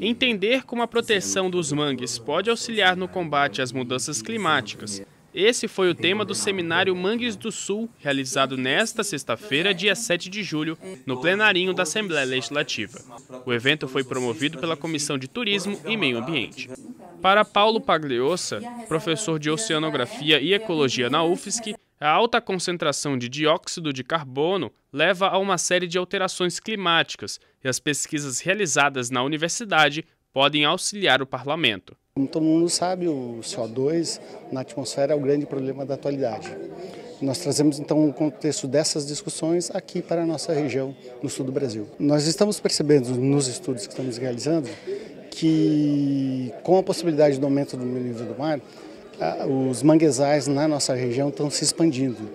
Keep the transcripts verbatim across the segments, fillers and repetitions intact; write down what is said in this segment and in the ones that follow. Entender como a proteção dos mangues pode auxiliar no combate às mudanças climáticas. Esse foi o tema do seminário Mangues do Sul, realizado nesta sexta-feira, dia sete de julho, no plenarinho da Assembleia Legislativa. O evento foi promovido pela Comissão de Turismo e Meio Ambiente. Para Paulo Pagliosa, professor de Oceanografia e Ecologia na U F S C, a alta concentração de dióxido de carbono leva a uma série de alterações climáticas e as pesquisas realizadas na universidade podem auxiliar o parlamento. Como todo mundo sabe, o C O dois na atmosfera é o grande problema da atualidade. Nós trazemos então o contexto dessas discussões aqui para a nossa região, no sul do Brasil. Nós estamos percebendo nos estudos que estamos realizando que com a possibilidade do aumento do nível do mar, os manguezais na nossa região estão se expandindo.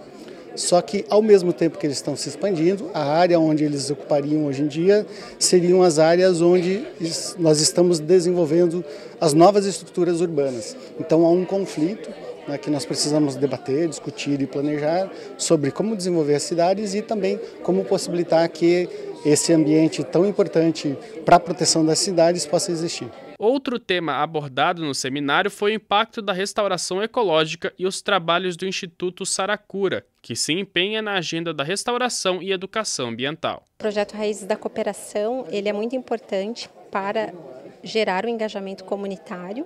Só que, ao mesmo tempo que eles estão se expandindo, a área onde eles ocupariam hoje em dia seriam as áreas onde nós estamos desenvolvendo as novas estruturas urbanas. Então, há um conflito, né, que nós precisamos debater, discutir e planejar sobre como desenvolver as cidades e também como possibilitar que esse ambiente tão importante para a proteção das cidades possa existir. Outro tema abordado no seminário foi o impacto da restauração ecológica e os trabalhos do Instituto Saracura, que se empenha na agenda da restauração e educação ambiental. O projeto Raízes da Cooperação, ele é muito importante para gerar o engajamento comunitário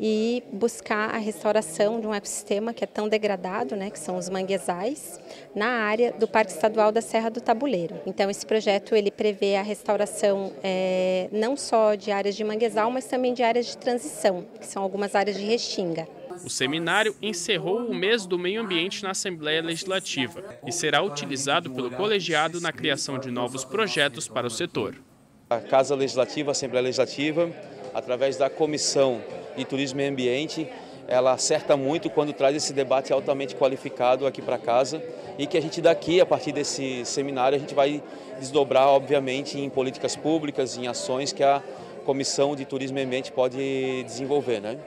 e buscar a restauração de um ecossistema que é tão degradado, né, que são os manguezais, na área do Parque Estadual da Serra do Tabuleiro. Então esse projeto ele prevê a restauração é, não só de áreas de manguezal, mas também de áreas de transição, que são algumas áreas de restinga. O seminário encerrou o mês do meio ambiente na Assembleia Legislativa e será utilizado pelo colegiado na criação de novos projetos para o setor. A Casa Legislativa, a Assembleia Legislativa, através da Comissão de Turismo e Meio Ambiente, ela acerta muito quando traz esse debate altamente qualificado aqui para casa e que a gente daqui, a partir desse seminário, a gente vai desdobrar, obviamente, em políticas públicas, em ações que a Comissão de Turismo e Meio Ambiente pode desenvolver, né?